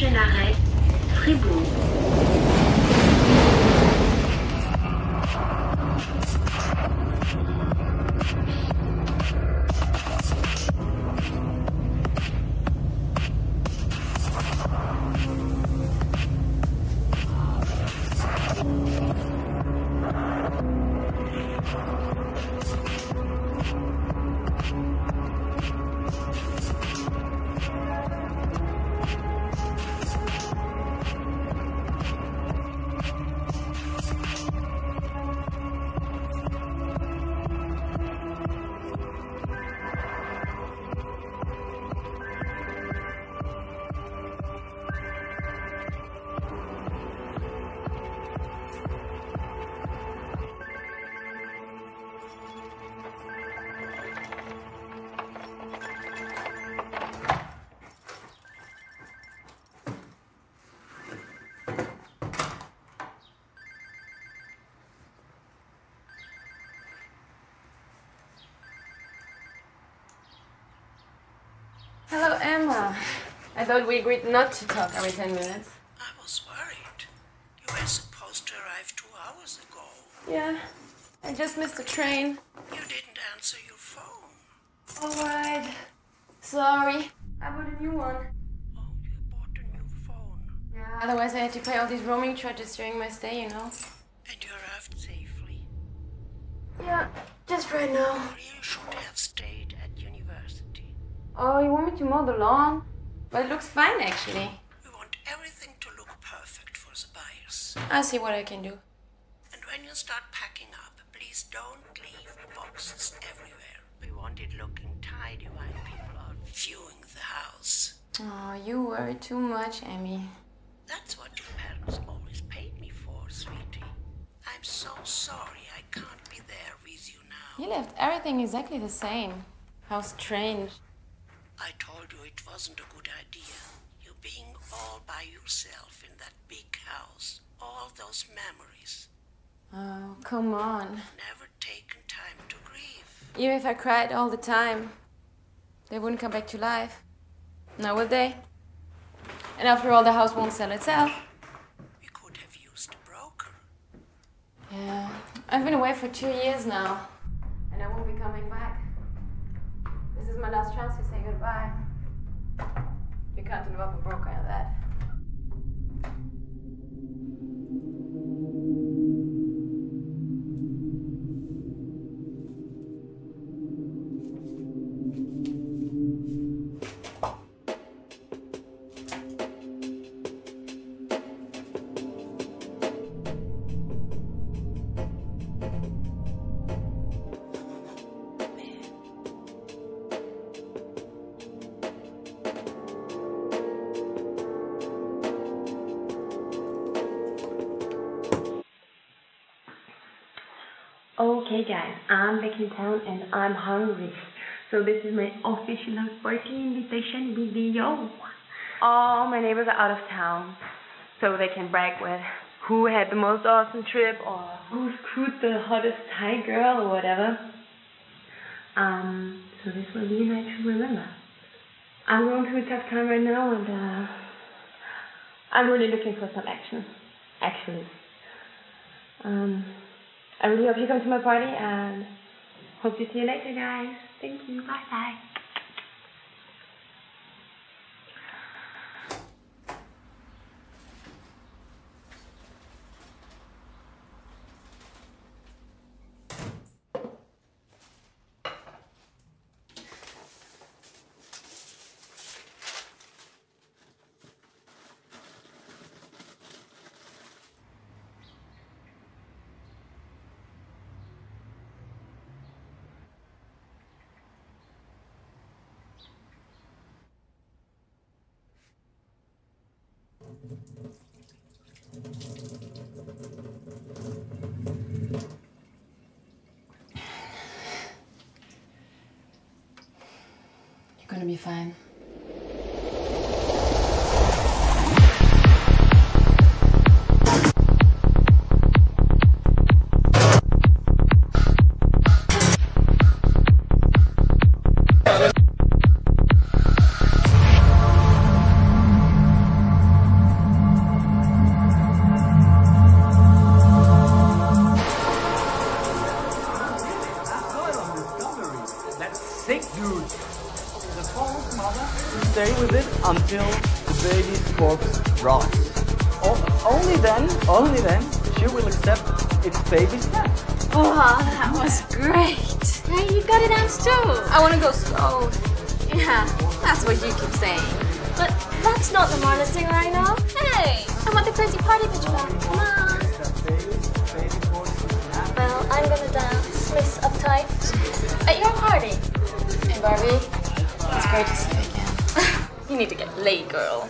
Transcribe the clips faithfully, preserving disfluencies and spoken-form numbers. prochain arrêt, Fribourg. Hello, Emma. I thought we agreed not to talk every ten minutes. I was worried. You were supposed to arrive two hours ago. Yeah, I just missed the train. You didn't answer your phone. All right. Sorry. I bought a new one. Oh, you bought a new phone. Yeah, otherwise I had to pay all these roaming charges during my stay, you know. And you arrived safely? Yeah, just right now. You should have stayed at university. Oh, you want me to mow the lawn? But it looks fine, actually. We want everything to look perfect for the buyers. I'll see what I can do. And when you start packing up, please don't leave boxes everywhere. We want it looking tidy while people are viewing the house. Oh, you worry too much, Emmy. That's what your parents always paid me for, sweetie. I'm so sorry I can't be there with you now. You left everything exactly the same. How strange. I told you it wasn't a good idea. You being all by yourself in that big house. All those memories. Oh, come on. I've never taken time to grieve. Even if I cried all the time, they wouldn't come back to life. Now would they? And after all, the house won't sell itself. We could have used a broker. Yeah, I've been away for two years now. And I won't be coming back. This is my last chance to say goodbye. You can't involve a broker in that. Okay guys, I'm back in town and I'm hungry. So this is my official party invitation video. All my neighbors are out of town, so they can brag with who had the most awesome trip or who screwed the hottest Thai girl or whatever. Um, so this will be a night to remember. I'm going through a tough time right now and uh, I'm really looking for some action, actually. Um, I really hope you come to my party and hope to see you later, guys. Thank you. Bye bye. You're gonna be fine. food. The fourth mother will stay with it until the baby's corpse rots. O only then, only then, she will accept its baby's death. Oh, that was great. Hey, you got it out too. I want to go slow. Yeah, that's what you keep saying. But that's not the Marla Singer I know. Hey, I want the crazy party bitch back. Come on. Well, I'm gonna dance, Miss Uptight, at your party. Hey, Barbie. It's great to see you again. You need to get laid, girl.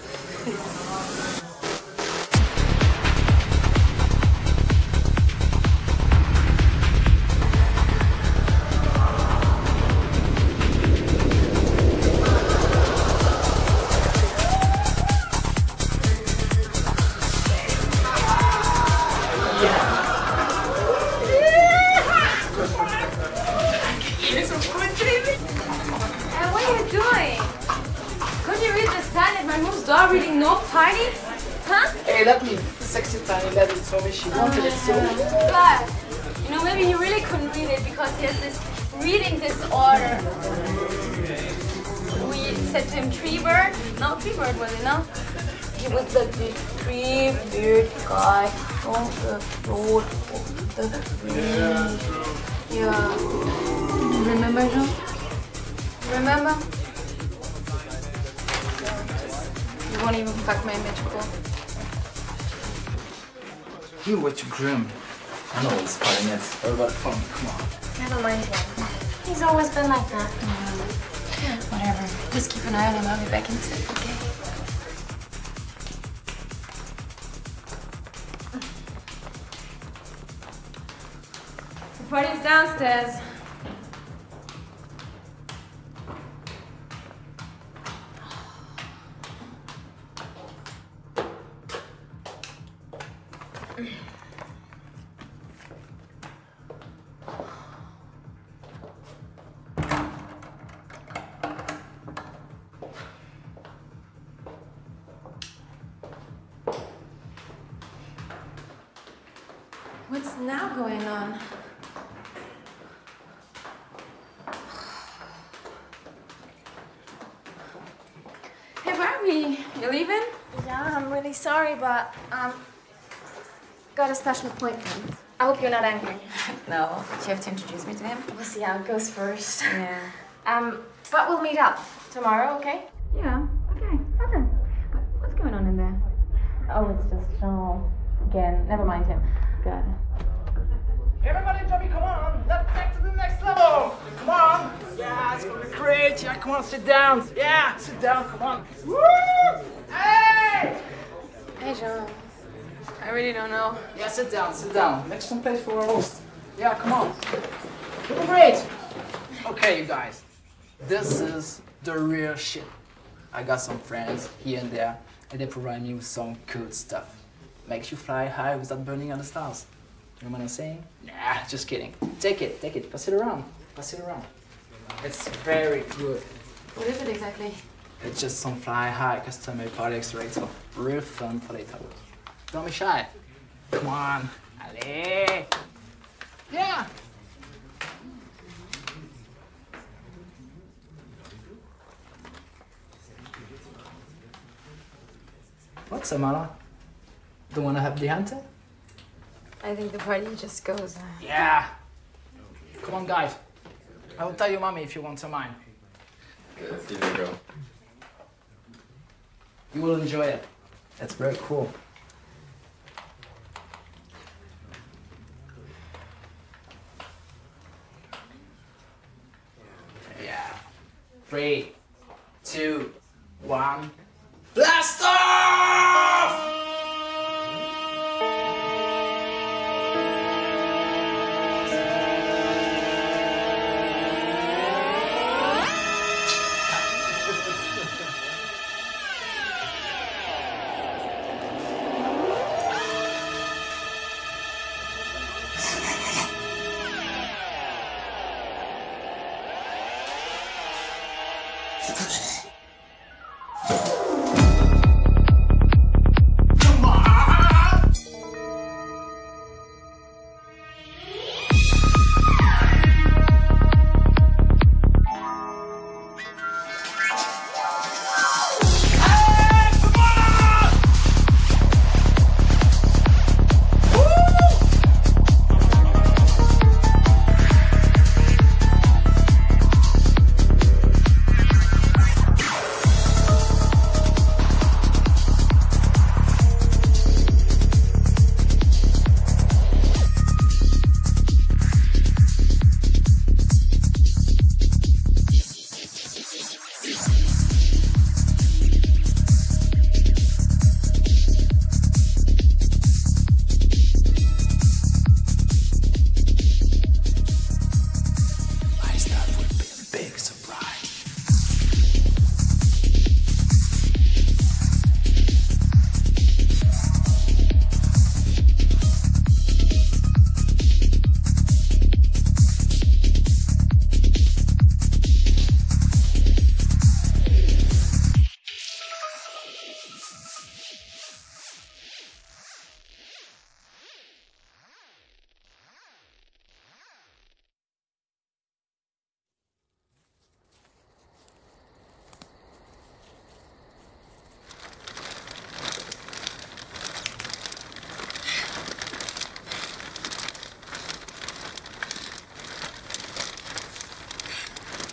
She wanted it so much. But, you know, maybe he really couldn't read it because he has this reading disorder. We said to him, tree bird. No, tree bird was it, no? He was the tree bird guy on the road of the tree. Yeah. Remember him? Remember? You won't even fuck my image, cool. You were too grim. I know it's fine, yes. Everybody fun, come on. I don't mind him. He's always been like that. Mm-hmm. Yeah. Whatever. Just keep an eye on him. I'll be back in a sec, okay? The party's downstairs. Sorry, but um, got a special appointment. I hope you're not angry. No, do you have to introduce me to him? We'll see how it goes first. Yeah. Um, but we'll meet up tomorrow, okay? Yeah. Okay. Okay. What's going on in there? Oh, it's just Jean again. Never mind him. Good. Everybody, Tommy, come on. Let's take to the next level. Come on. Yeah, it's gonna be great. Yeah, come on, sit down. Yeah, sit down. Come on. Woo! Hey! Hey, Jean. I really don't know. Yeah, sit down, sit down. Make some place for our host. Yeah, come on. Doing great. Okay, you guys. This is the real shit. I got some friends here and there, and they provide me with some cool stuff. Makes you fly high without burning on the stars. You know what I'm saying? Nah, just kidding. Take it, take it. Pass it around. Pass it around. It's very good. What is it exactly? It's just some fly high custom-made party accelerator. Real fun for later. Don't be shy. Come on. Allez. Yeah. What's the matter? Don't want to have the hunter? I think the party just goes. Uh... Yeah. Come on, guys. I will tell you, mommy, if you want some mine. Here you go. You will enjoy it. That's very cool. Yeah. Three, two, one. Blast off!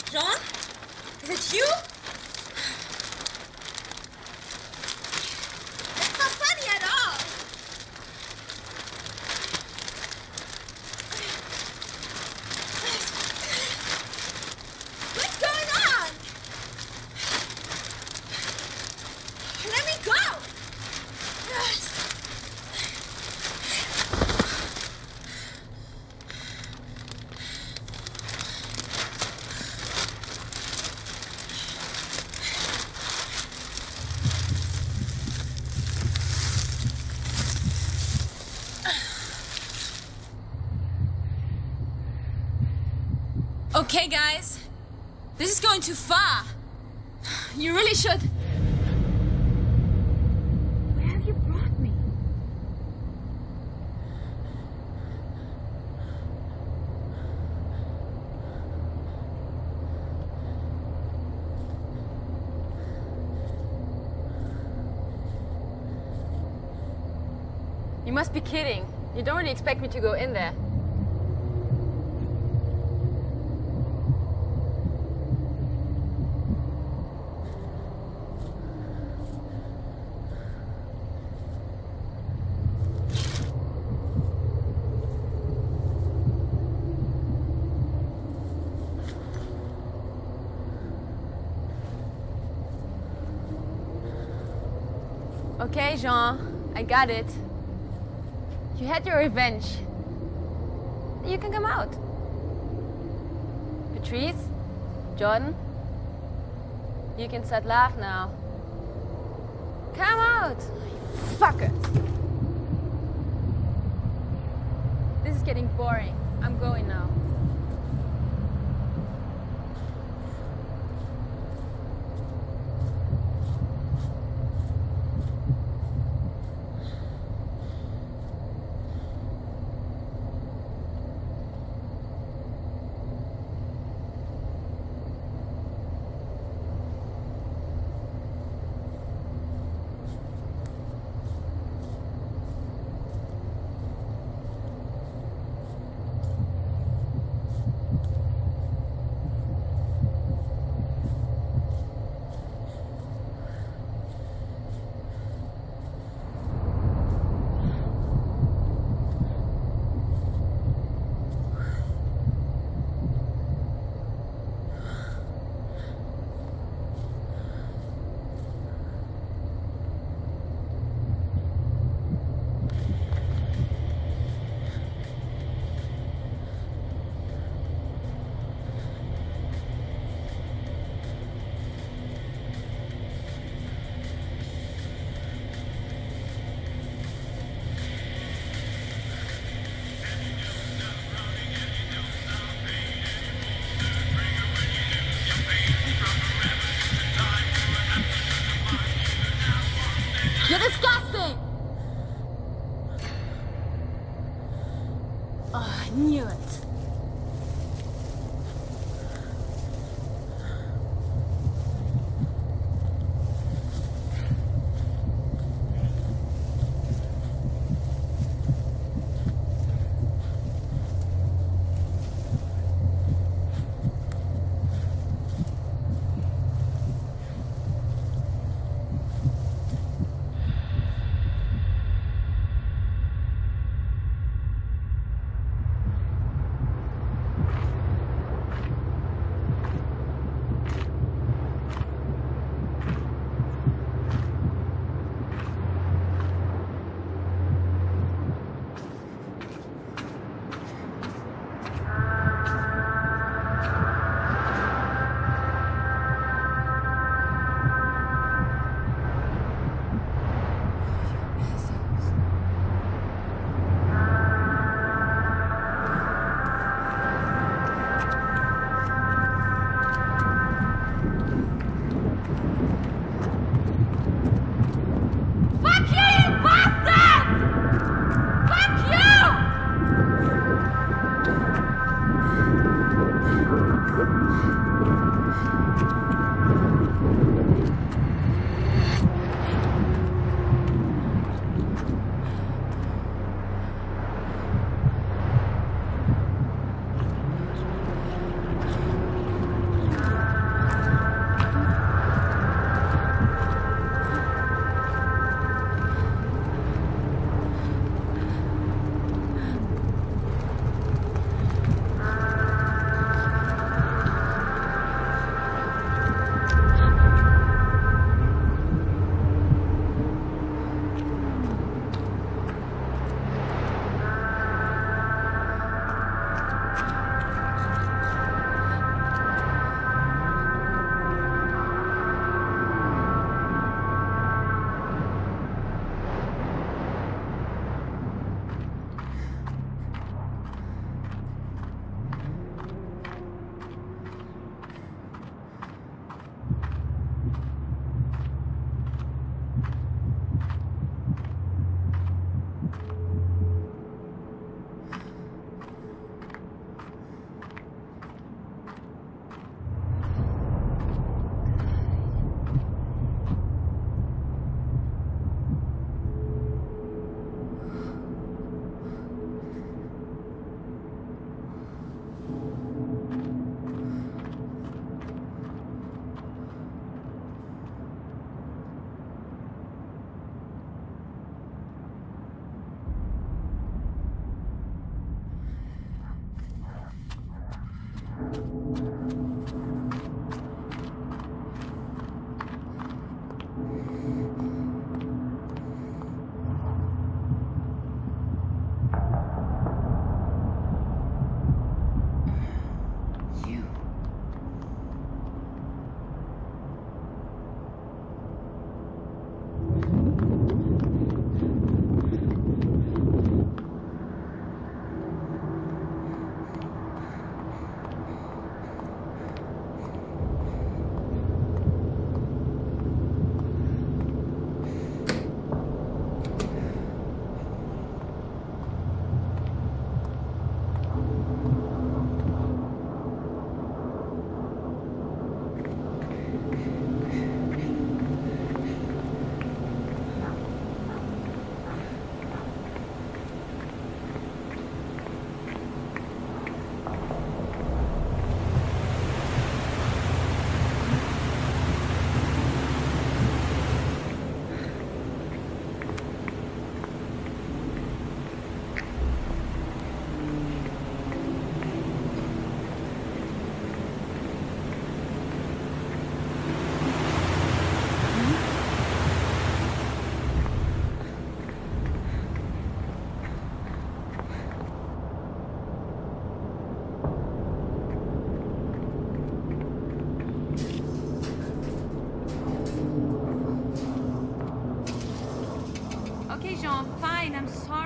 Jean? Is it you? That's not funny at all. What's going on? Let me go. Okay, guys, this is going too far. You really should. Where have you brought me? You must be kidding. You don't really expect me to go in there. Okay, Jean, I got it. You had your revenge. You can come out. Patrice, Jordan, you can start laugh now. Come out, you fuckers. This is getting boring. I'm going now.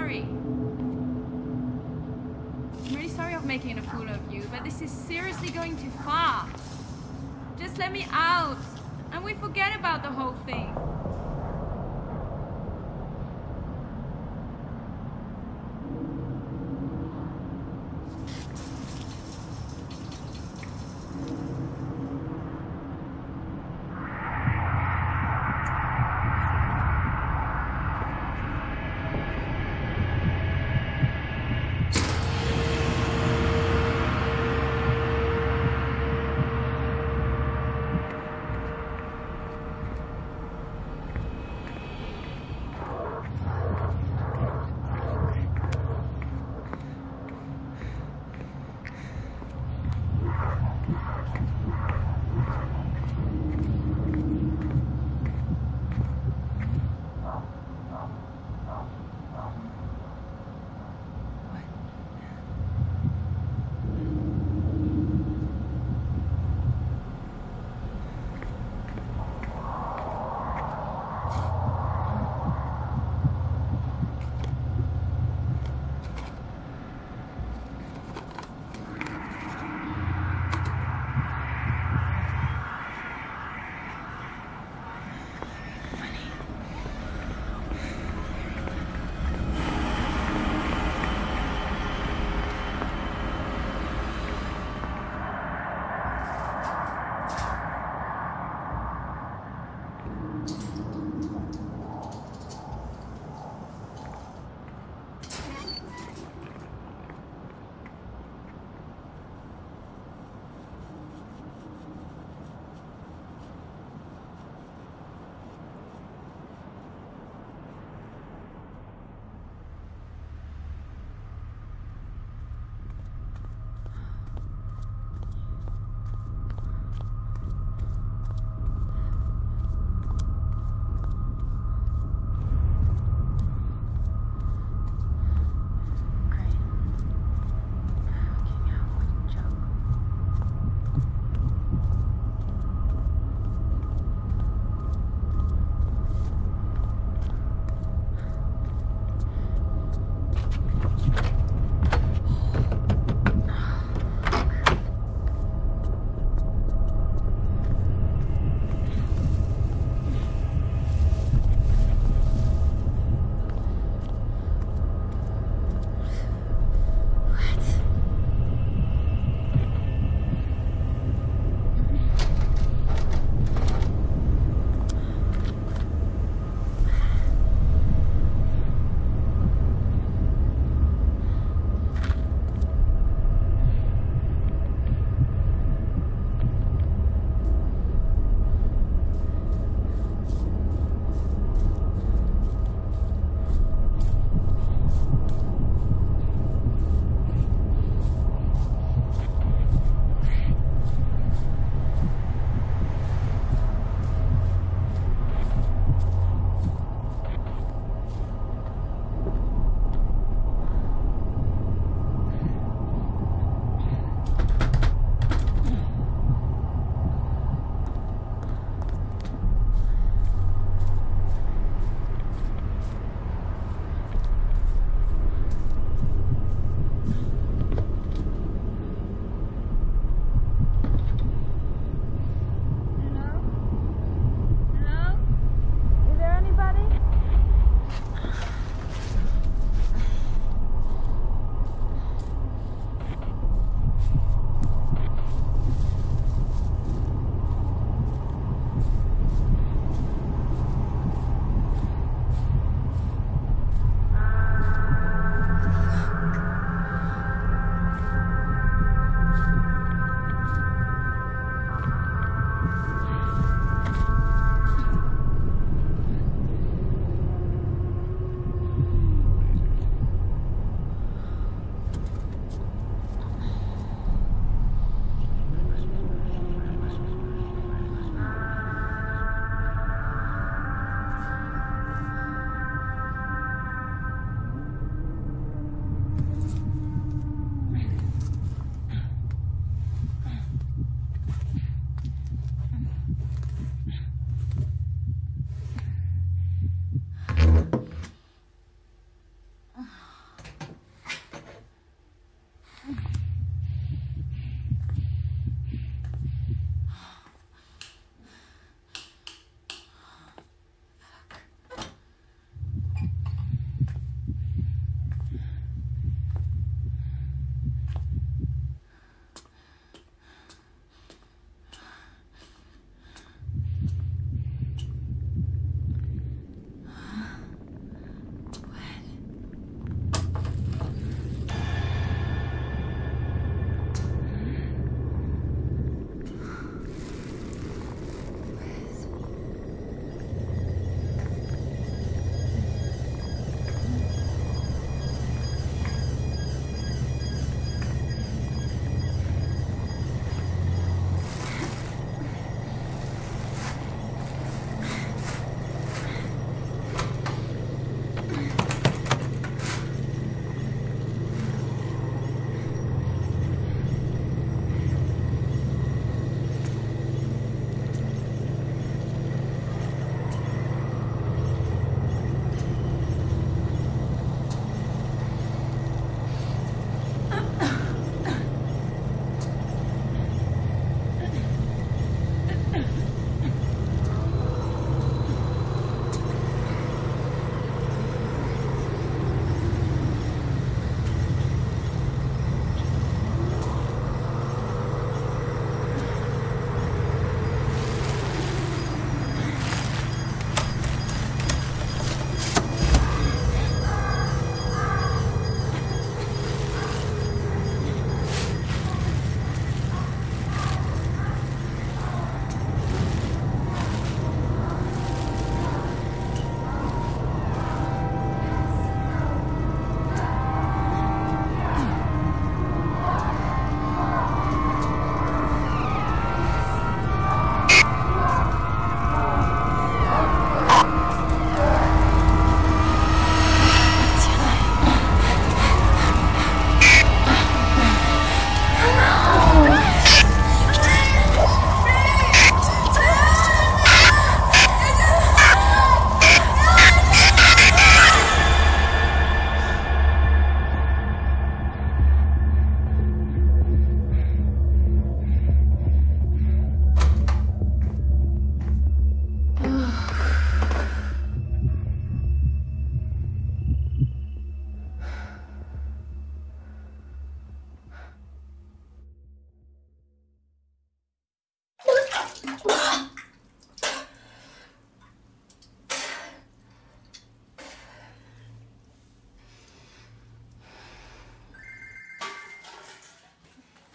sorry. I'm really sorry of making a fool of you, but this is seriously going too far. Just let me out, and we forget about the whole thing.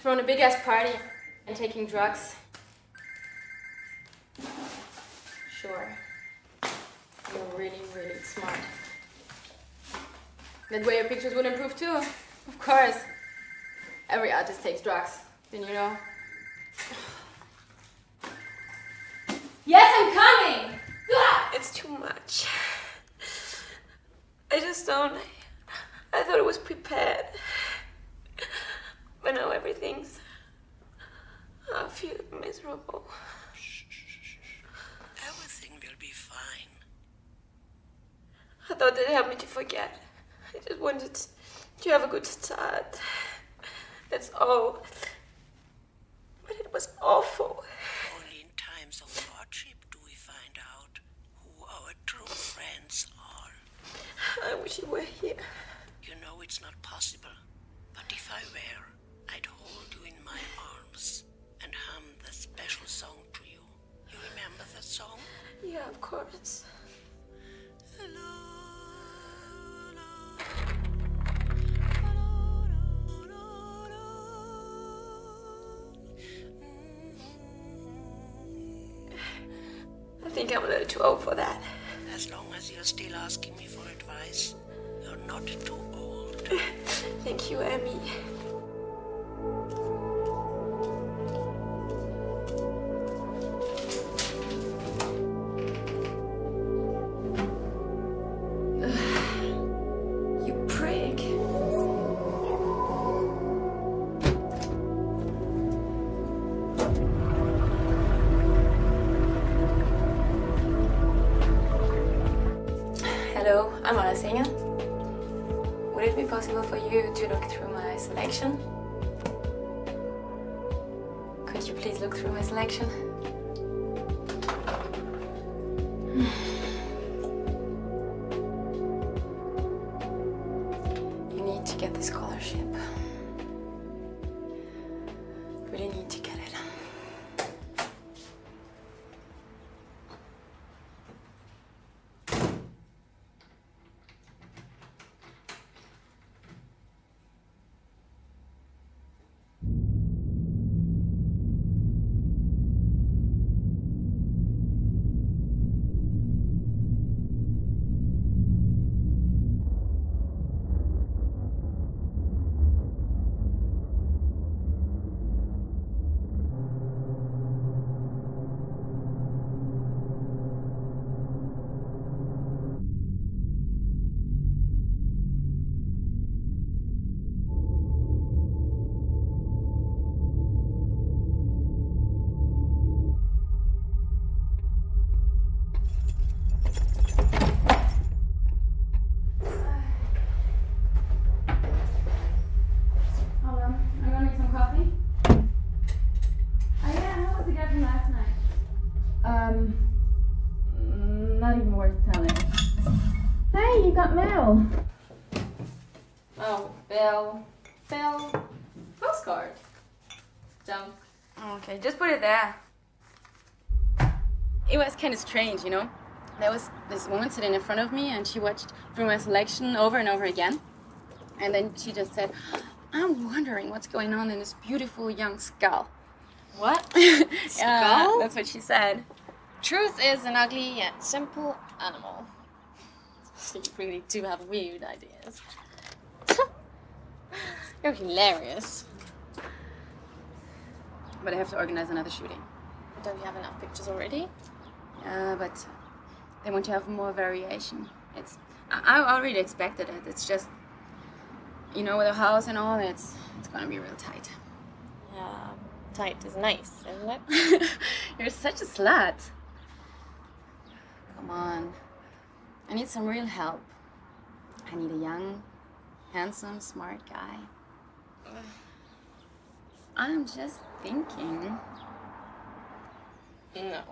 throwing a big-ass party and taking drugs. Sure. You're really, really smart. That way your pictures would improve too. Of course. Every artist takes drugs. Didn't you know? Yes, I'm coming! It's too much. I just don't... I thought it was prepared. But now everything's... I feel miserable. Everything will be fine. I thought they'd help me to forget. I just wanted to have a good start. That's all. But it was awful. Only in times of hardship do we find out who our true friends are. I wish you were here. You know it's not possible, but if I were, I'd hold you in my arms and hum the special song to you. You remember that song? Yeah, of course. Hello. I think I'm a little too old for that. As long as you're still asking me for advice, you're not too old. Thank you, Emmy. Hello, I'm Marla Singer. Would it be possible for you to look through my selection? Could you please look through my selection? You need to get the scholarship. Really need to get it. Mel. Oh, Bell. Bell. Postcard. Junk. Okay, just put it there. It was kind of strange, you know? There was this woman sitting in front of me and she watched through my selection over and over again. And then she just said, I'm wondering what's going on in this beautiful young skull. What? Skull? Yeah, that's what she said. Truth is an ugly yet simple animal. You really do have weird ideas. You're hilarious. But I have to organize another shooting. Don't you have enough pictures already? Yeah, uh, but they want to have more variation. It's I, I already expected it. It's just, you know, with a house and all, it's it's gonna be real tight. Yeah, tight is nice, isn't it? You're such a slut. Come on. I need some real help. I need a young, handsome, smart guy. Ugh. I'm just thinking. No.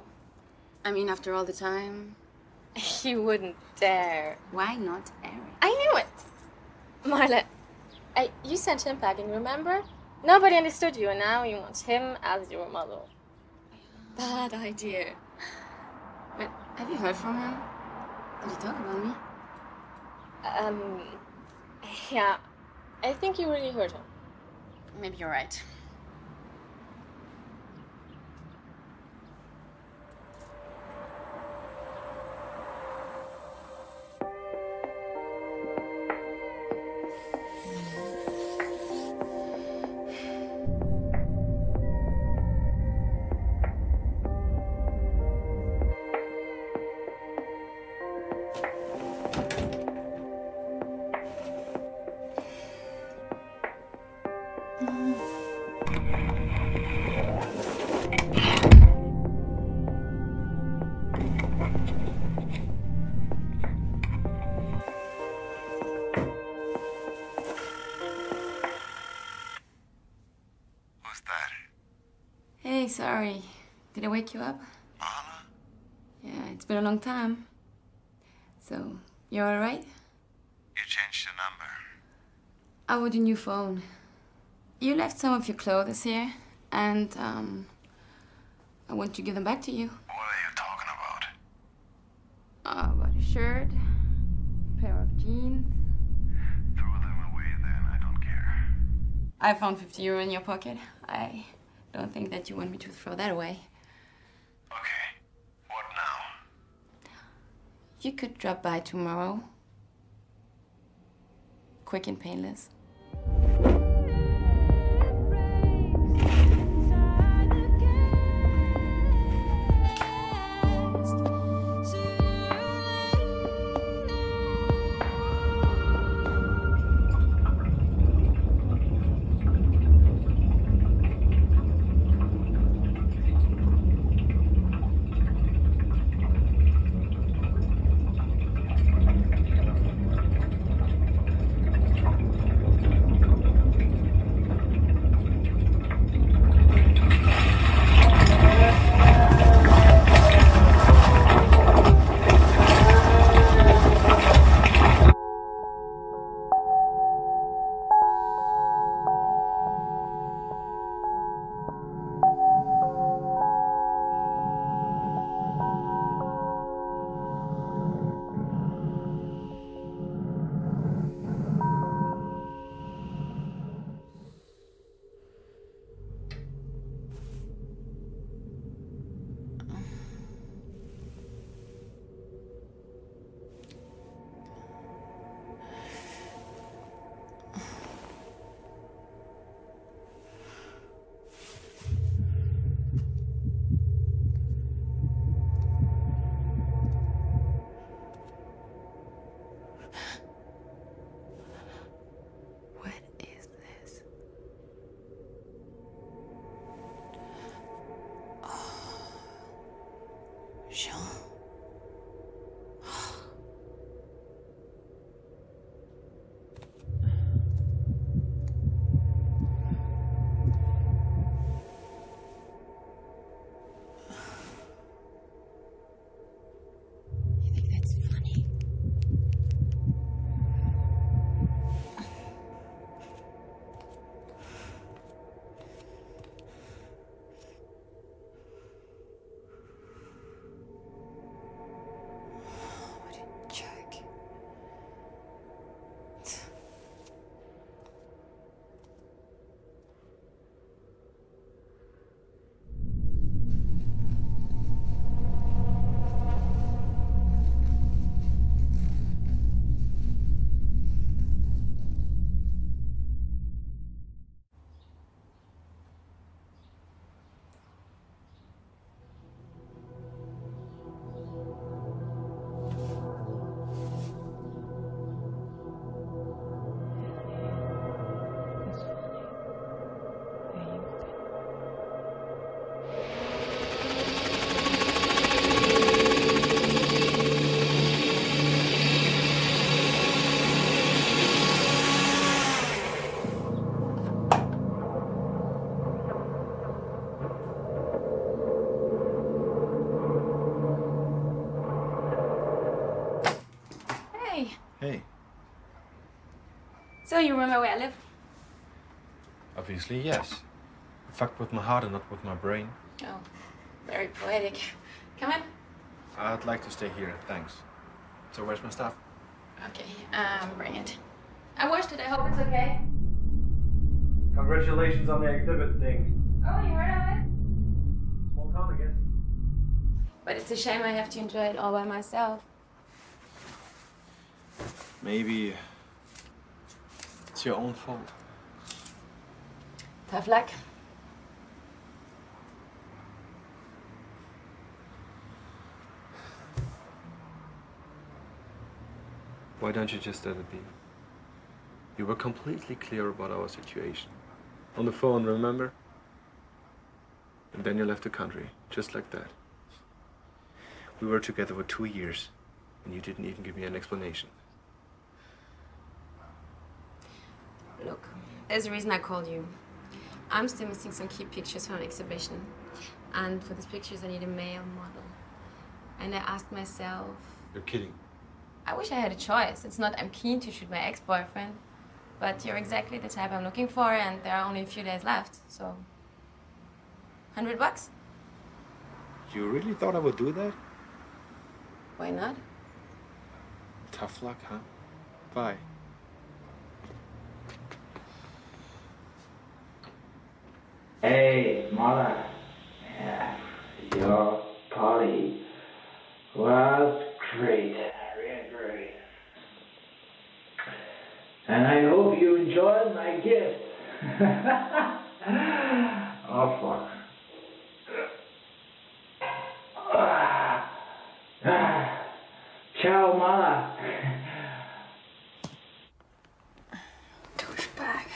I mean, after all the time... You wouldn't dare. Why not Eric? I knew it! Marla, I, you sent him packing, remember? Nobody understood you, and now you want him as your model. Bad idea. But have you heard from him? Did you talk about me? Um, yeah, I think you really hurt him. Maybe you're right. sorry. Did I wake you up? Marla? Yeah, it's been a long time. So, you're all right? You changed your number. I want a new phone. You left some of your clothes here, and, um, I want to give them back to you. What are you talking about? Uh, about a shirt, a pair of jeans. Throw them away then, I don't care. I found fifty euro in your pocket. I don't think that you want me to throw that away. Okay, what now? You could drop by tomorrow. Quick and painless. Jean. You think that's funny? So you remember where I live? Obviously, yes. I fucked with my heart and not with my brain. Oh, very poetic. Come in. I'd like to stay here, thanks. So where's my stuff? Okay, um, bring it. I washed it, I hope it's okay. Congratulations on the exhibit thing. Oh, you heard of it? Small town, I guess. But it's a shame I have to enjoy it all by myself. Maybe... it's your own fault. Tough luck. Why don't you just let it be? You were completely clear about our situation. On the phone, remember? And then you left the country, just like that. We were together for two years, and you didn't even give me an explanation. Look, there's a reason I called you. I'm still missing some key pictures from an exhibition, and for these pictures I need a male model. And I asked myself... You're kidding. I wish I had a choice. It's not I'm keen to shoot my ex-boyfriend, but you're exactly the type I'm looking for, and there are only a few days left, so... Hundred bucks? You really thought I would do that? Why not? Tough luck, huh? Bye. Hey, Marla. Yeah, your party was great. Really great. And I hope you enjoyed my gift. Oh, fuck. Ciao, Marla. Douchebag.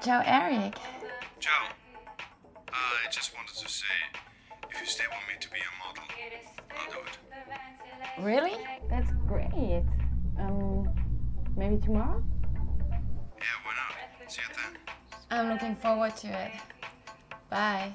Ciao, Eric. Ciao. Uh, I just wanted to say, if you still want me to be a model, I'll do it. Really? That's great. Um, maybe tomorrow? Yeah, why not? See you then. I'm looking forward to it. Bye.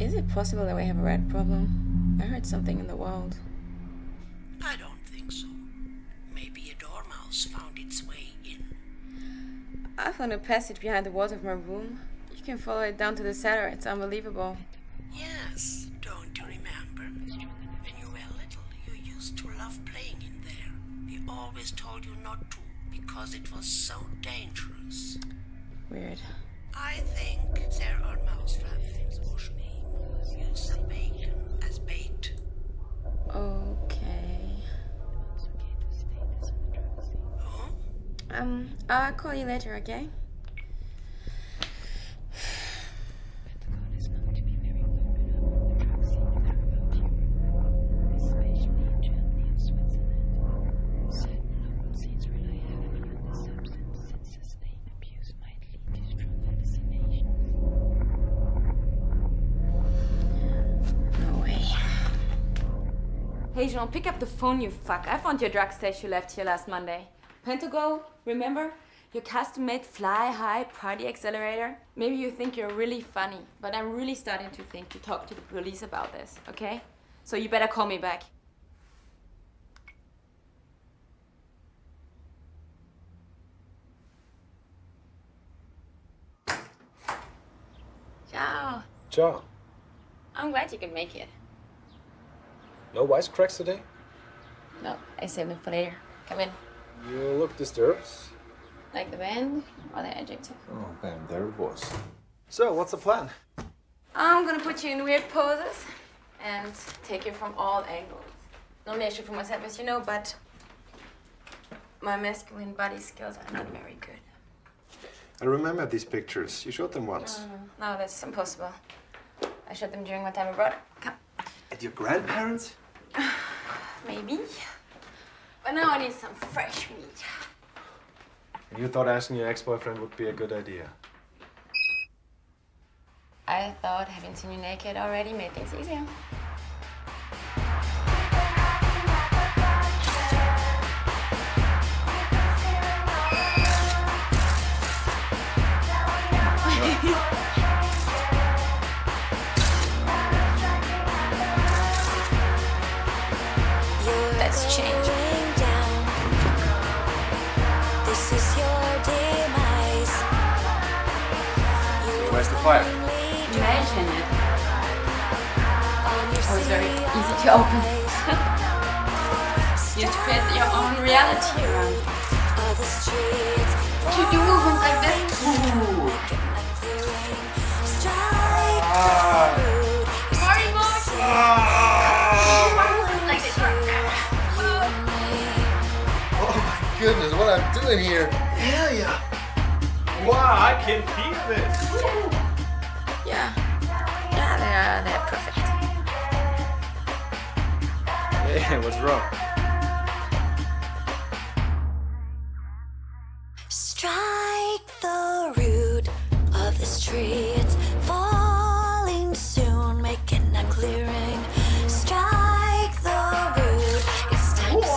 Is it possible that we have a rat problem? I heard something in the wild. I don't think so. Maybe a dormouse found its way in. I found a passage behind the walls of my room. You can follow it down to the cellar. It's unbelievable. Yes, don't you remember? When you were little, you used to love playing in there. We always told you not to because it was so dangerous. Weird. I think there are mousetraps. Use some bacon as bait. Okay. Huh? Um, I'll call you later, okay? Hey Jean, pick up the phone, you fuck. I found your drug stash you left here last Monday. Pentagon, remember? Your custom-made fly-high party accelerator? Maybe you think you're really funny, but I'm really starting to think to talk to the police about this, okay? So you better call me back. Ciao. Ciao. I'm glad you could make it. No wisecracks today? No, I saved them for later. Come in. You look disturbed. Like the band or the adjective? Oh, bam, there it was. So, what's the plan? I'm gonna put you in weird poses and take you from all angles. No nation for myself, as you know, but my masculine body skills are not very good. I remember these pictures. You showed them once. No, no, that's impossible. I showed them during my time abroad. Come. At your grandparents? Maybe. But now I need some fresh meat. And you thought asking your ex-boyfriend would be a good idea? I thought having seen you naked already made things easier. Where's the fire? Imagine it. It was very easy to open. You have to create your own reality around it. You do movements like this. Ooh. Ah. More emotion. Ah. Like this. Oh my goodness, what I'm doing here. Hell yeah. Wow, I can keep this! Woo. Yeah. Yeah, they're, they're perfect. Hey, what's wrong? Strike the root of the streets, falling soon, making a clearing. Strike the root, it's time to see.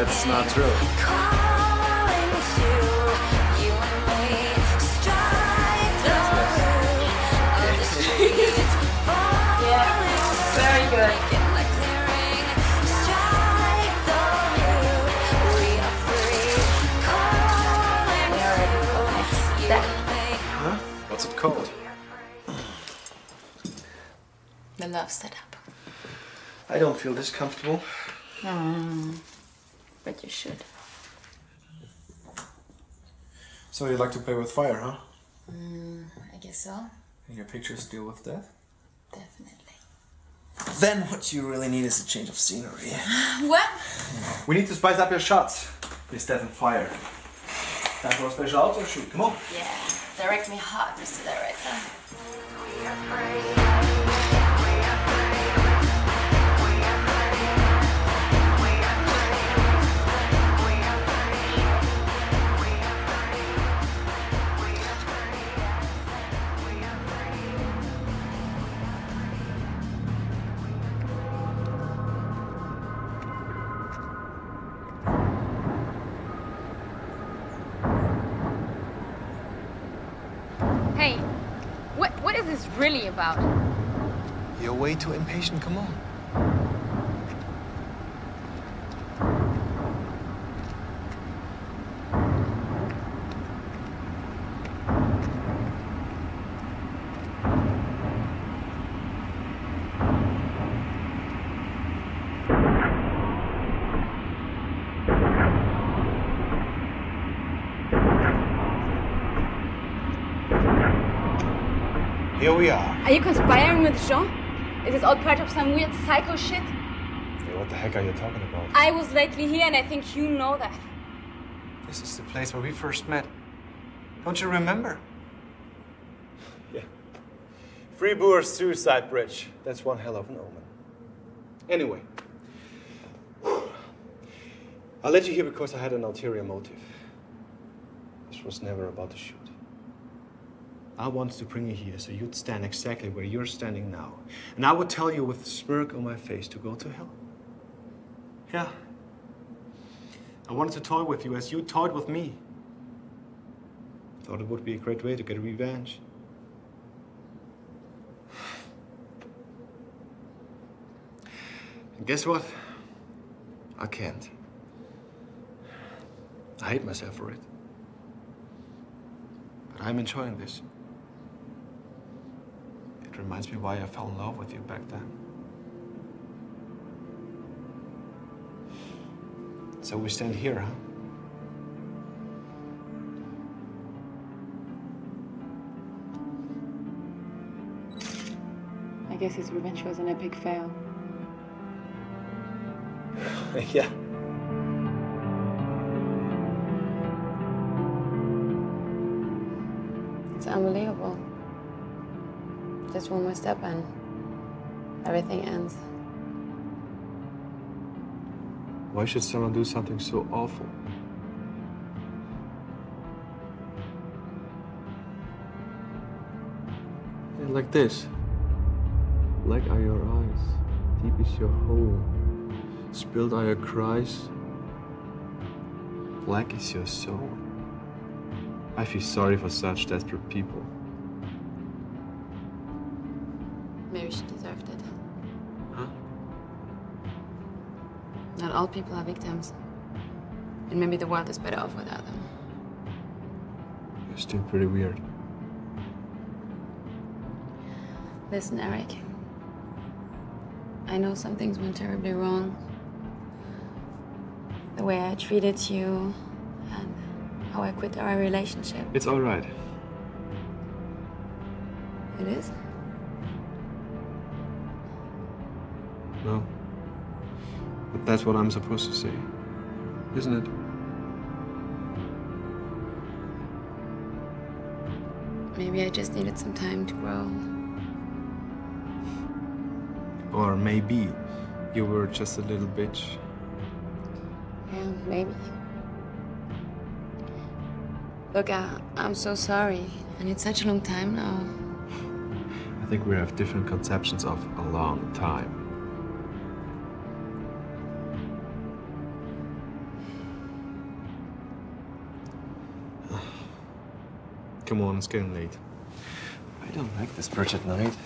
That's not true. Yeah, very good. Huh? love setup. I don't feel this comfortable. Mm, but you should. So you like to play with fire, huh? Mm, I guess so. And your pictures deal with death? Definitely. Then what you really need is a change of scenery. What? We need to spice up your shots. With death and fire. Time for a special outdoor shoot. Come on. Yeah. Direct me hard, Mister Director. We are really about? You're way too impatient, come on. Here we are. Are you conspiring with Jean? Is this all part of some weird psycho shit? Yeah, what the heck are you talking about? I was lately here and I think you know that. This is the place where we first met. Don't you remember? Yeah. Freeboer Suicide Bridge. That's one hell of an omen. Anyway. I let you here because I had an ulterior motive. This was never about the shoot. I wanted to bring you here so you'd stand exactly where you're standing now. And I would tell you with a smirk on my face to go to hell. Yeah. I wanted to toy with you as you toyed with me. Thought it would be a great way to get revenge. And guess what? I can't. I hate myself for it. But I'm enjoying this. Reminds me why I fell in love with you back then. So we stand here, huh? I guess his revenge was an epic fail. Yeah. It's unbelievable. Just one more step and everything ends. Why should someone do something so awful? And like this. Black are your eyes, deep is your hole. Spilled are your cries, black is your soul. I feel sorry for such desperate people. Maybe she deserved it. Huh? Not all people are victims. And maybe the world is better off without them. You're still pretty weird. Listen, Eric. I know some things went terribly wrong. The way I treated you and how I quit our relationship. It's all right. It is? No, but that's what I'm supposed to say, isn't it? Maybe I just needed some time to grow. Or maybe you were just a little bitch. Yeah, maybe. Look, I, I'm so sorry, and it's such a long time now. I think we have different conceptions of a long time. Come on, it's getting late. I don't like this bridge at night.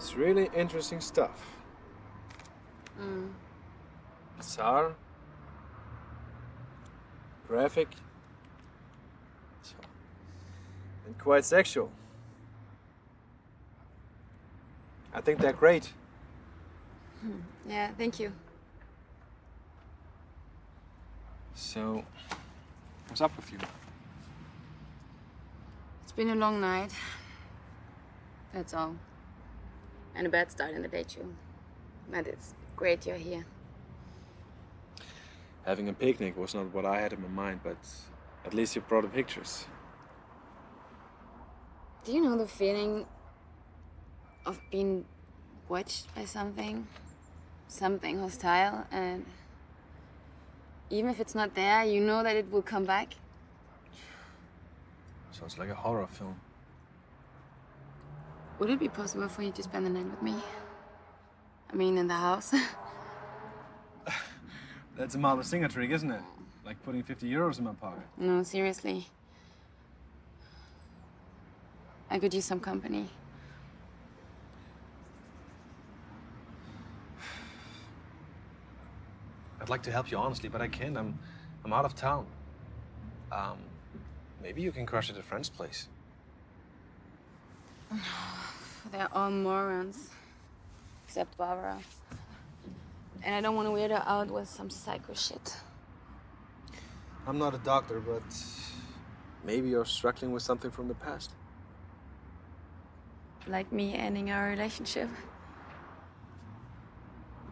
It's really interesting stuff. Mm. Bizarre. Graphic. And quite sexual. I think they're great. Yeah, thank you. So, what's up with you? It's been a long night. That's all. And a bad start in the day too. But it's great you're here. Having a picnic was not what I had in my mind, but at least you brought the pictures. Do you know the feeling of being watched by something? Something hostile, and even if it's not there, you know that it will come back? Sounds like a horror film. Would it be possible for you to spend the night with me? I mean, in the house? That's a Marla Singer trick, isn't it? Like putting fifty euros in my pocket. No, seriously. I could use some company. I'd like to help you honestly, but I can't. I'm, I'm out of town. Um, maybe you can crash at a friend's place. They're all morons, except Barbara. And I don't want to weird her out with some psycho shit. I'm not a doctor, but maybe you're struggling with something from the past. Like me ending our relationship.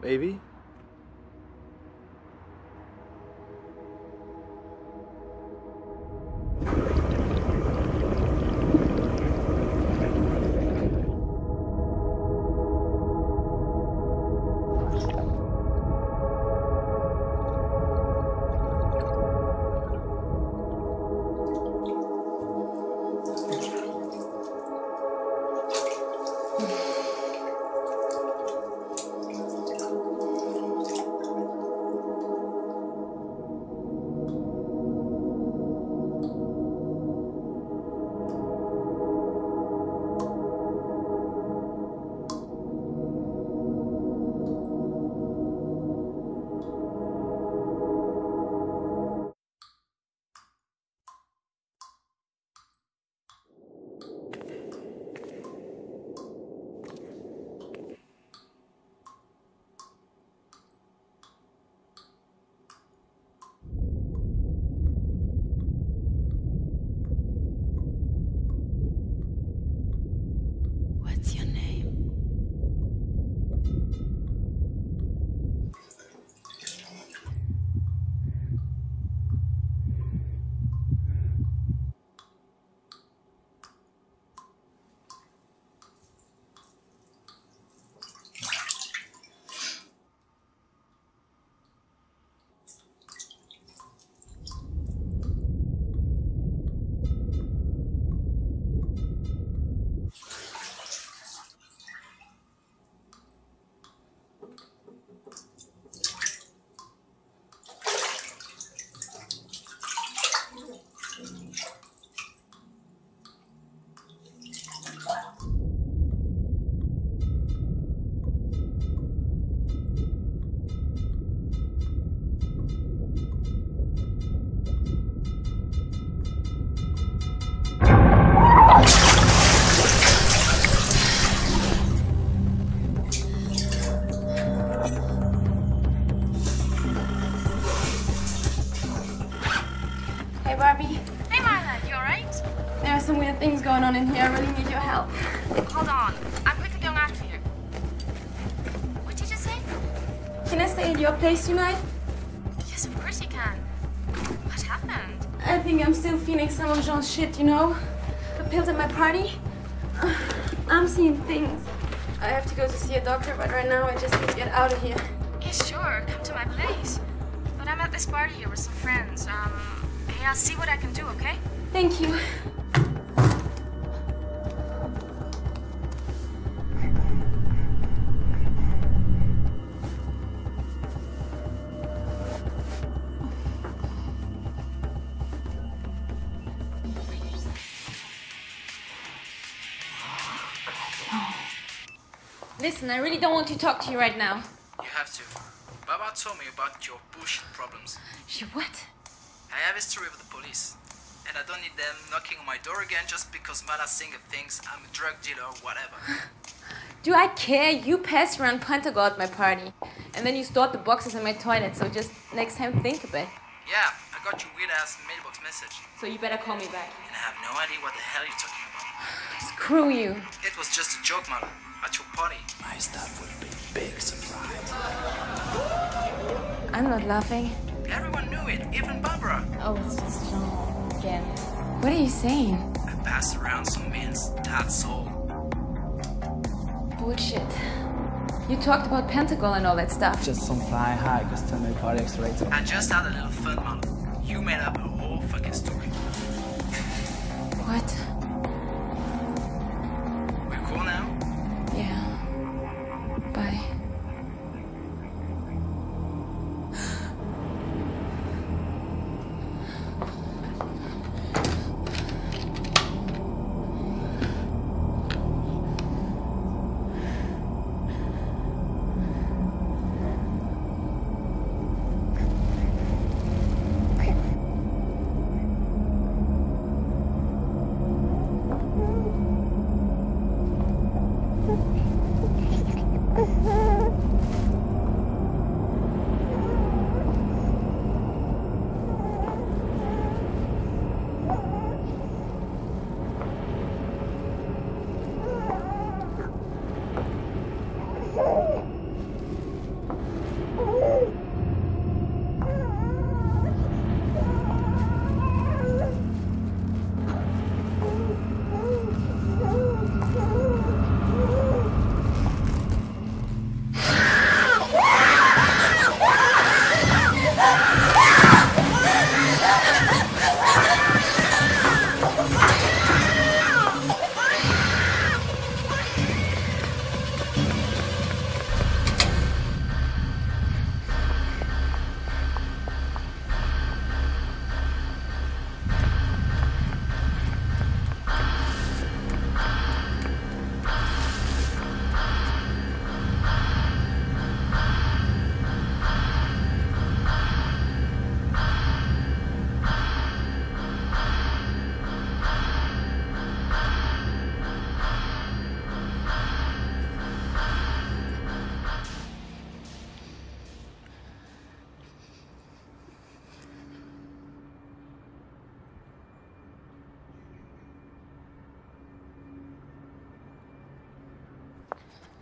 Maybe. On in here. I really need your help. Hold on. I'm quickly going after you. What did you just say? Can I stay at your place tonight? Yes, of course you can. What happened? I think I'm still feeling some of Jean's shit, you know? The pills at my party. Uh, I'm seeing things. I have to go to see a doctor, but right now I just need to get out of here. Yeah, sure. Come to my place. But I'm at this party here with some friends. Um, hey, I'll see what I can do, okay? Thank you. Listen, I really don't want to talk to you right now. You have to. Baba told me about your bullshit problems. She what? I have history with the police. And I don't need them knocking on my door again just because Marla Singer thinks I'm a drug dealer or whatever. Do I care? You passed around Pentagon at my party. And then you stored the boxes in my toilet, so just next time think a bit. Yeah, I got your weird-ass mailbox message. So you better call me back. And I have no idea what the hell you're talking about. Screw you. It was just a joke, Marla. At your party. My stuff will be a big surprise. I'm not laughing. Everyone knew it, even Barbara. Oh, it's just Jean. Again. What are you saying? I passed around some mints, that's all. Bullshit. You talked about Pentagon and all that stuff. Just some flying high custom narcotics rates. I just had a little fun, man. You made up a whole fucking story. What? We're cool now? Yeah. Bye.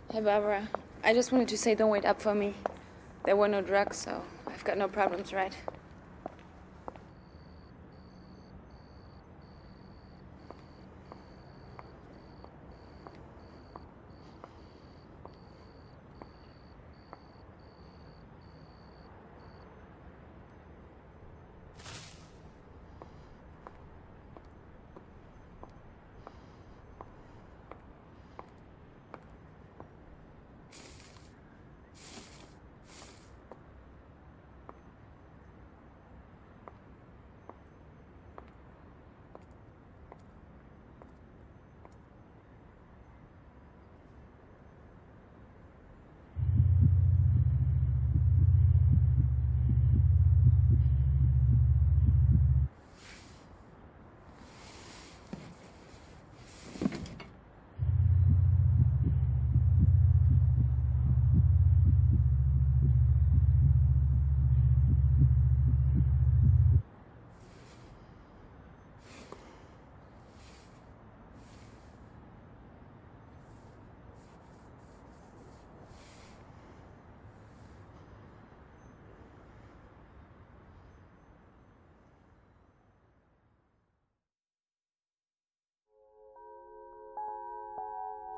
Hey, Barbara. I just wanted to say don't wait up for me. There were no drugs, so I've got no problems, right?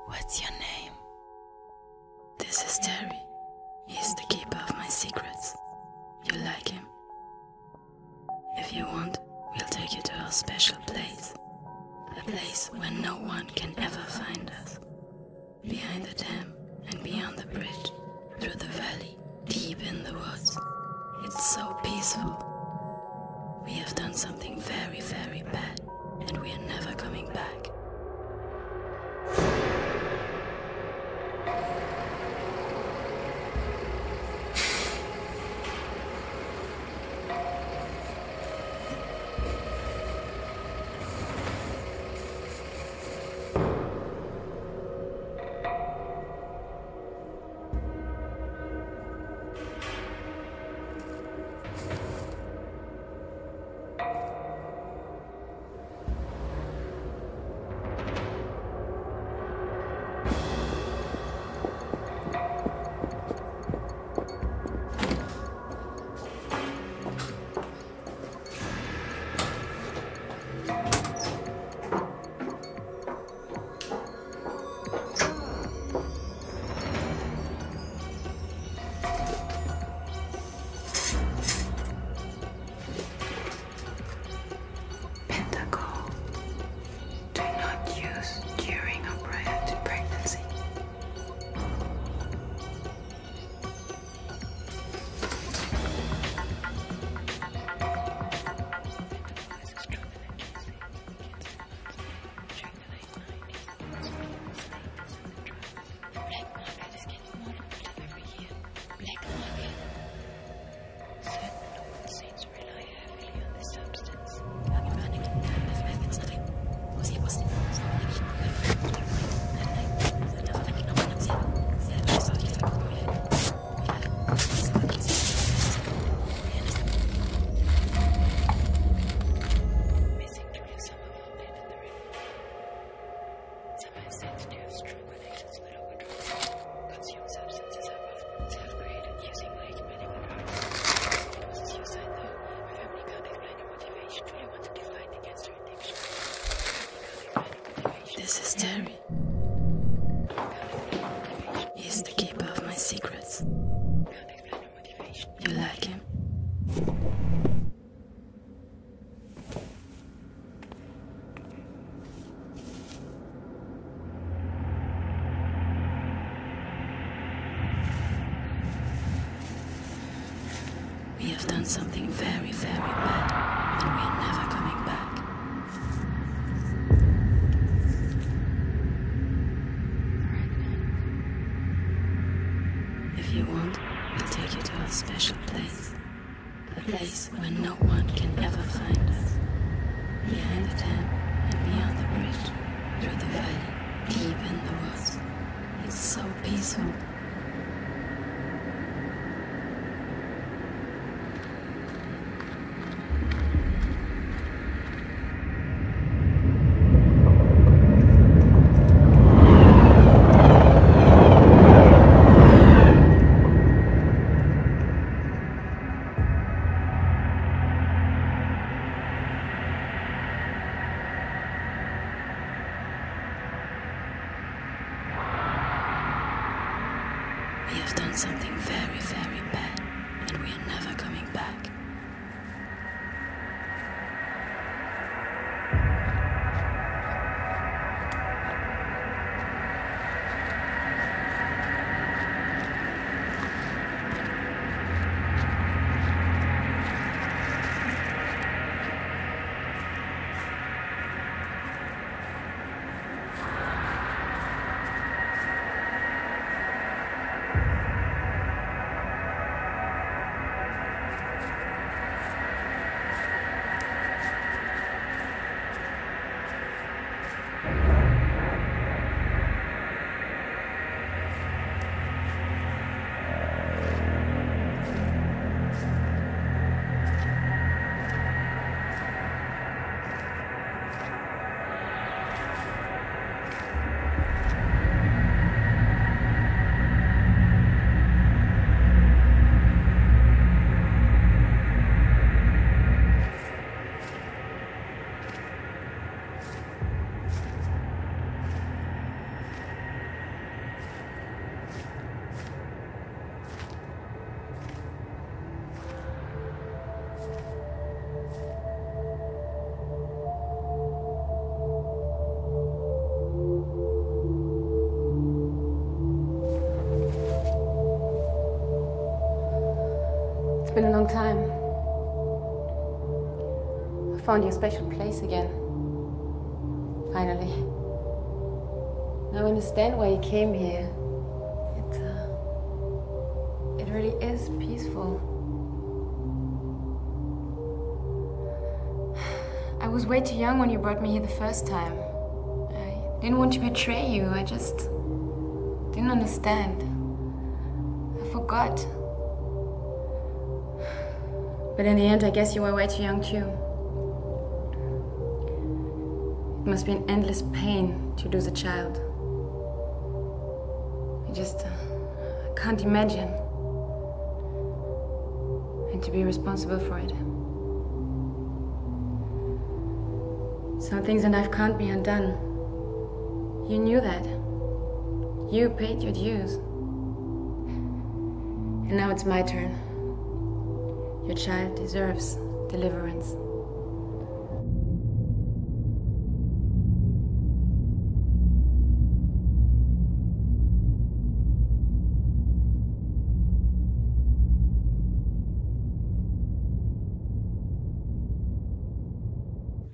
What's your name? This is Terry. He's the keeper of my secrets. You like him? If you want, we'll take you to our special place. A place where no one can ever find us. Behind the dam and beyond the bridge, through the valley, deep in the woods. It's so peaceful. We have done something very, very bad, and we are never coming back. You This is Terry. He's the keeper of my secrets. You like him? We have done something very, very bad, and we are never coming back. If you want, we'll take you to a special place. A place where no one can ever find us. Behind the dam and beyond the bridge. Through the valley, deep in the woods. It's so peaceful. Something very, very bad, and we are never coming back. It's been a long time. I found your special place again. Finally. Now I understand why you came here. It, uh, it really is peaceful. I was way too young when you brought me here the first time. I didn't want to betray you. I just didn't understand. I forgot. But in the end, I guess you were way too young too. It must be an endless pain to lose a child. I just uh, can't imagine. And to be responsible for it. Some things in life can't be undone. You knew that. You paid your dues. And now it's my turn. Your child deserves deliverance.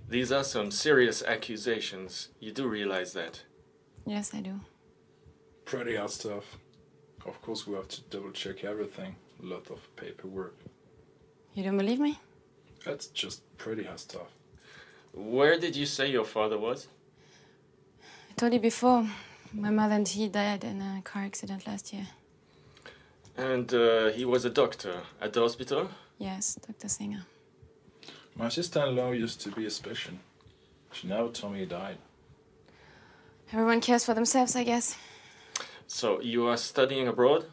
These are some serious accusations. You do realize that? Yes, I do. Pretty hard stuff. Of course, we have to double-check everything. A lot of paperwork. You don't believe me? That's just pretty hard stuff. Where did you say your father was? I told you before. My mother and he died in a car accident last year. And uh, he was a doctor at the hospital? Yes, Doctor Singer. My sister-in-law used to be a special. She never told me he died. Everyone cares for themselves, I guess. So you are studying abroad?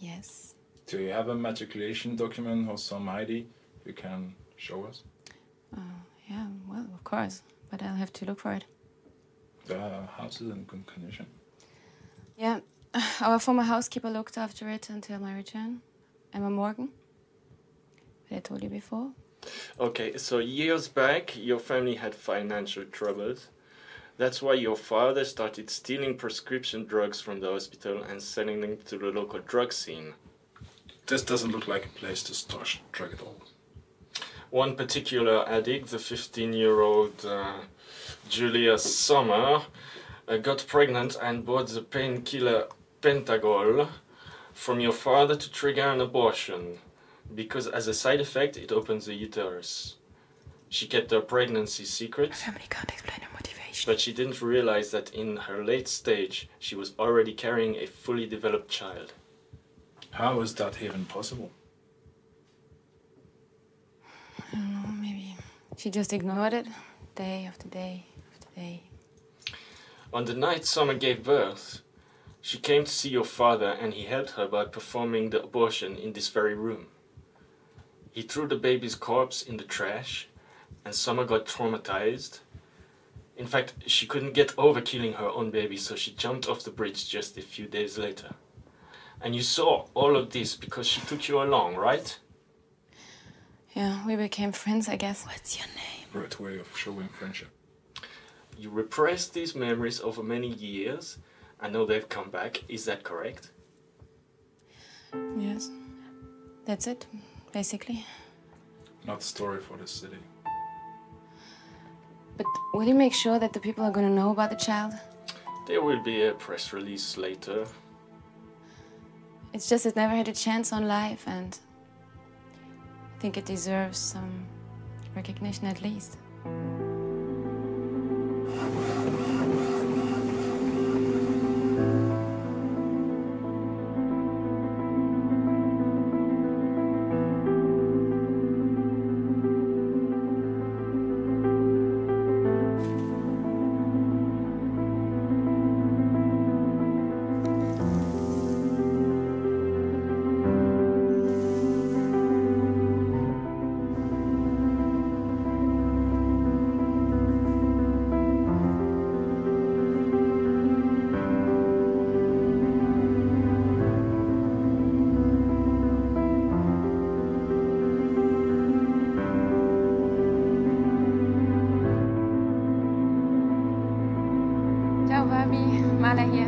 Yes. Do you have a matriculation document or some I D you can show us? Uh, yeah, well, of course, but I'll have to look for it. the house is in good condition. Yeah, our former housekeeper looked after it until my return. Emma Morgan, that I told you before. Okay, so years back, your family had financial troubles. That's why your father started stealing prescription drugs from the hospital and selling them to the local drug scene. This doesn't look like a place to stash drug at all. One particular addict, the fifteen-year-old uh, Julia Sommer, uh, got pregnant and bought the painkiller Pentagon from your father to trigger an abortion, because as a side effect it opens the uterus. She kept her pregnancy secret. Her family can't explain her motivation. But she didn't realize that in her late stage she was already carrying a fully developed child. How is that even possible? I don't know, maybe she just ignored it, day after day after day. On the night Summer gave birth, she came to see your father and he helped her by performing the abortion in this very room. He threw the baby's corpse in the trash and Summer got traumatized. In fact, she couldn't get over killing her own baby, so she jumped off the bridge just a few days later. And you saw all of this because she took you along, right? Yeah, we became friends, I guess. What's your name? Great way of showing friendship. You repressed these memories over many years. I know they've come back. Is that correct? Yes. That's it, basically. Not the story for the city. But will you make sure that the people are going to know about the child? There will be a press release later. It's just it never had a chance on life, and I think it deserves some recognition at least. Marla here.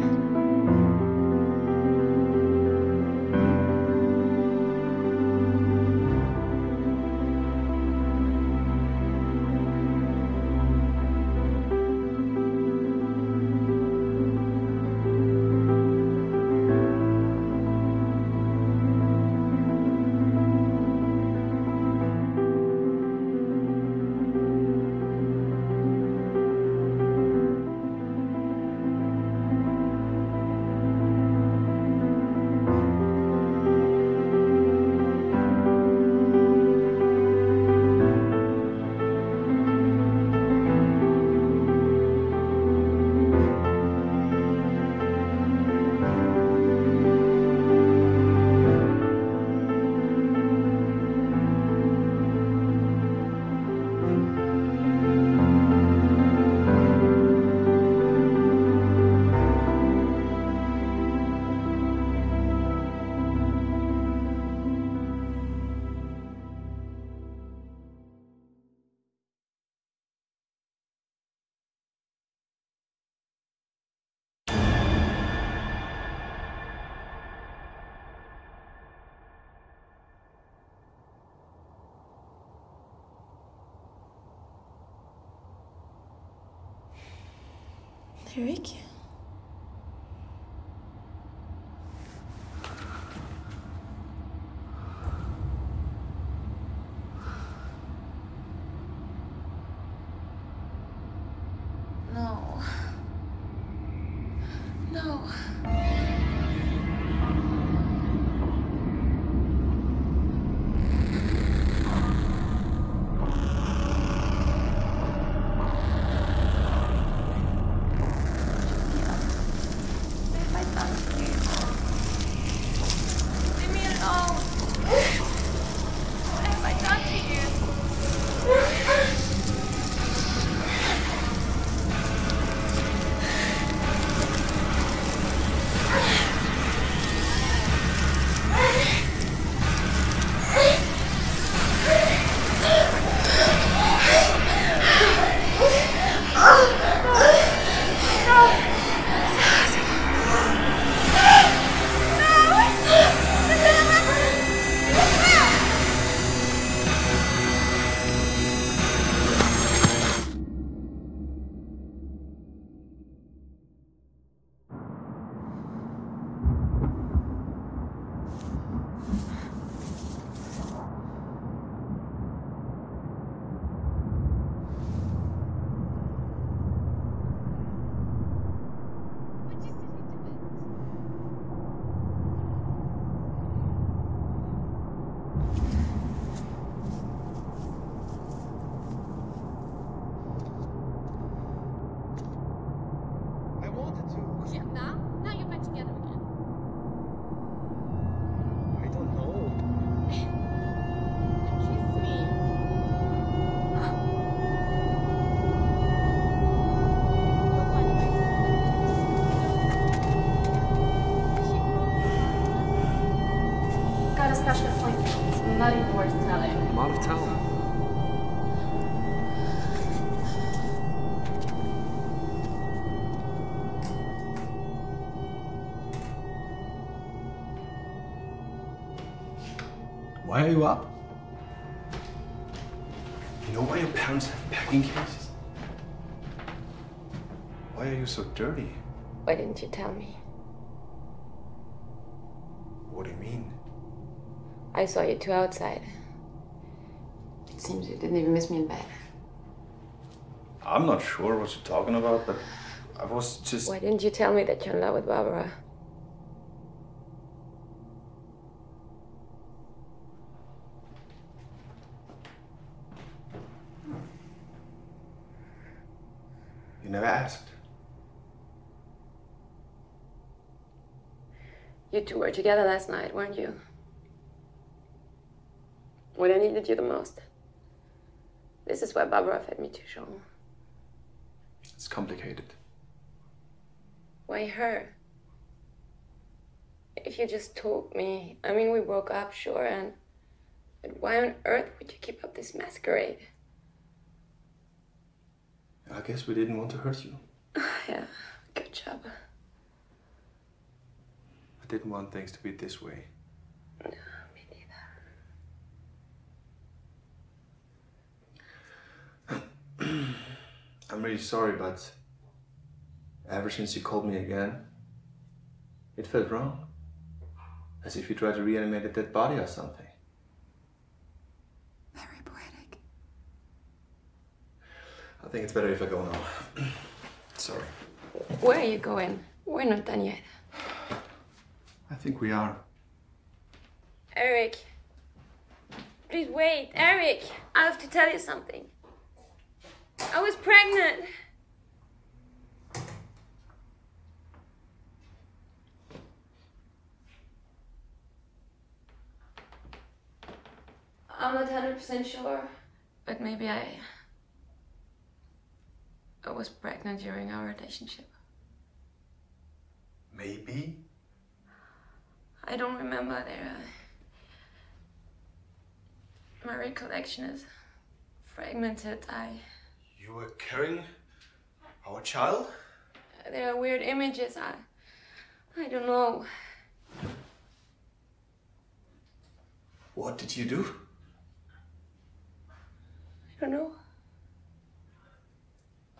Eric? No. No. to do. Oh, yeah, now, now you're back together again. I don't know. Kiss me. Got a special appointment. It's not even worth telling. I'm out of town. Why are you up? You know why your parents have packing cases? Why are you so dirty? Why didn't you tell me? What do you mean? I saw you two outside. It seems you didn't even miss me in bed. I'm not sure what you're talking about, but I was just... Why didn't you tell me that you're in love with Barbara? You never asked. You two were together last night, weren't you? When I needed you the most. This is why Barbara fed me to Jean. It's complicated. Why her? If you just told me, I mean, we broke up, sure, and... But why on earth would you keep up this masquerade? I guess we didn't want to hurt you. Yeah, good job. I didn't want things to be this way. No, me neither. I'm really sorry, but ever since you called me again, it felt wrong. As if you tried to reanimate a dead body or something. I think it's better if I go now. Sorry. Where are you going? We're not done yet. I think we are. Eric. Please wait. Eric, I have to tell you something. I was pregnant. I'm not one hundred percent sure, but maybe I... I was pregnant during our relationship. Maybe? I don't remember there. Uh, my recollection is fragmented. I... You were carrying our child? Uh, there are weird images. I... I don't know. What did you do? I don't know.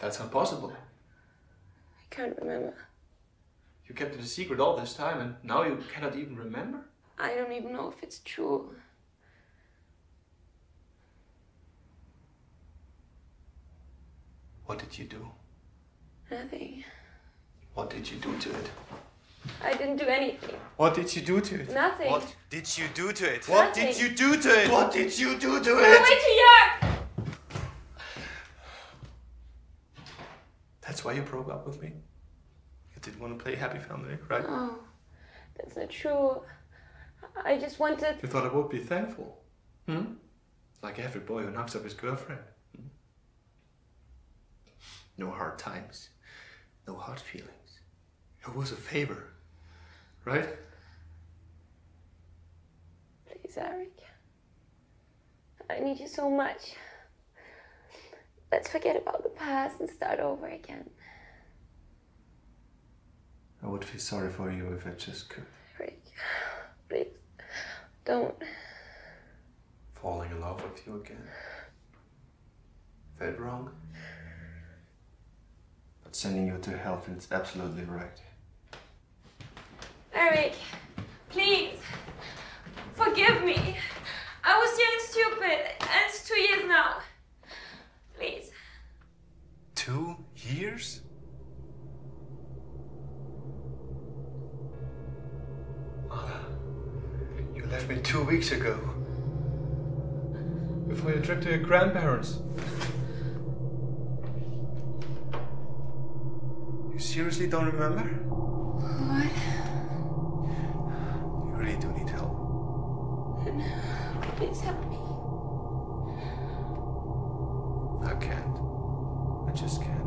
That's not possible. I can't remember. You kept it a secret all this time, and now you cannot even remember? I don't even know if it's true. What did you do? Nothing. What did you do to it? I didn't do anything. What did you do to it? Nothing. What did you do to it? Nothing. What did you do to it? What did you do to it? Wait till you! That's why you broke up with me? You didn't want to play happy family, right? No, that's not true. I just wanted... You thought I would be thankful? Hmm? Like every boy who knocks up his girlfriend. Hmm? No hard times. No hard feelings. It was a favor. Right? Please, Eric. I need you so much. Let's forget about the past and start over again. I would feel sorry for you if I just could. Rick, please, don't. Falling in love with you again. Is that wrong? But sending you to hell is absolutely right. Eric, please, forgive me. I was young and stupid, and it's two years now. Please. Two years? Marla, you left me two weeks ago. Before your trip to your grandparents. You seriously don't remember? What? You really do need help. No, please help me. I can't. I just can't.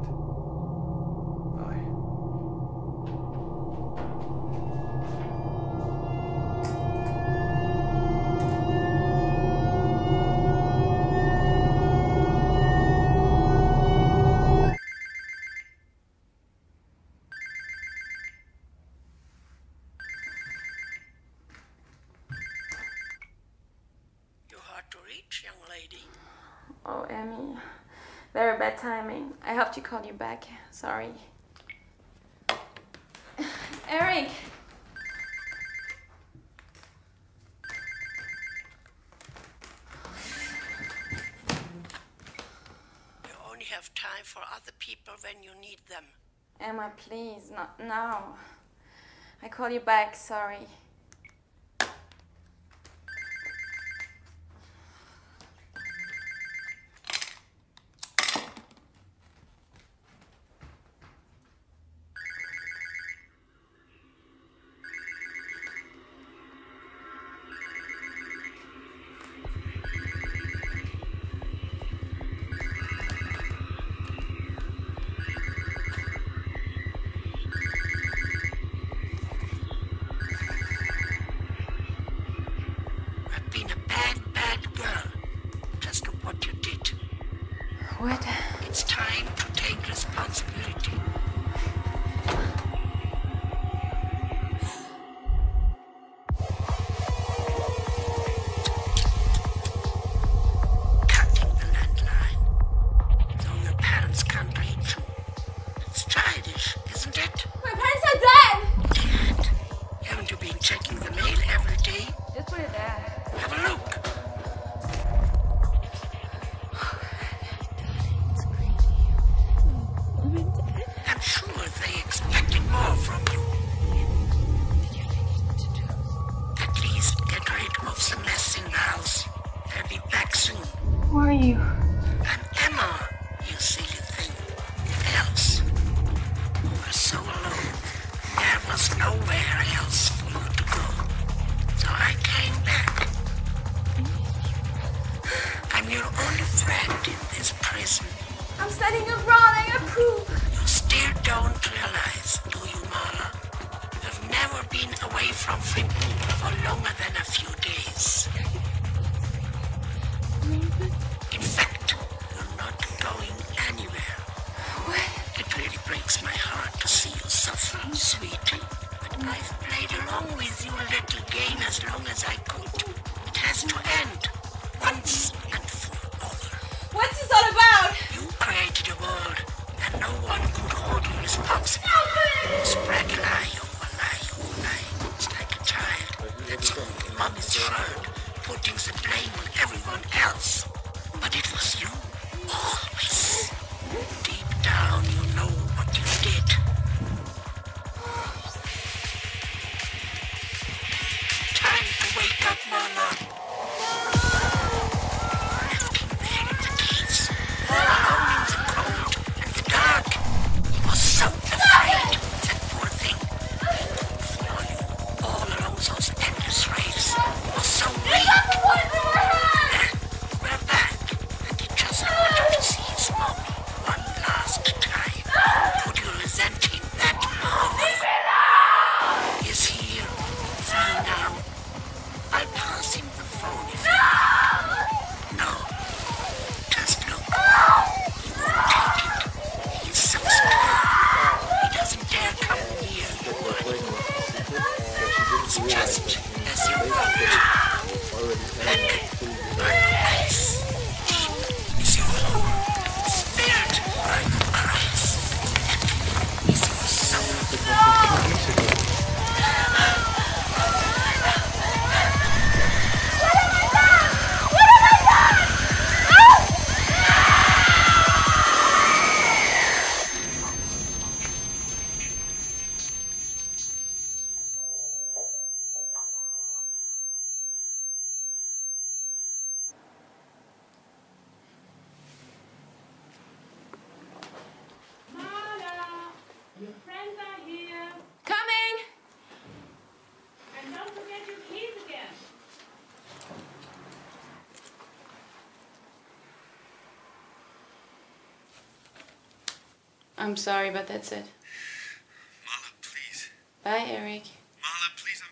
Very bad timing. I have to call you back. Sorry. Eric! You only have time for other people when you need them. Emma, please, not now. I call you back. Sorry. I'm sorry, but that's it. Marla, please. Bye, Eric. Marla, please,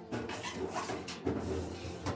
I'm begging.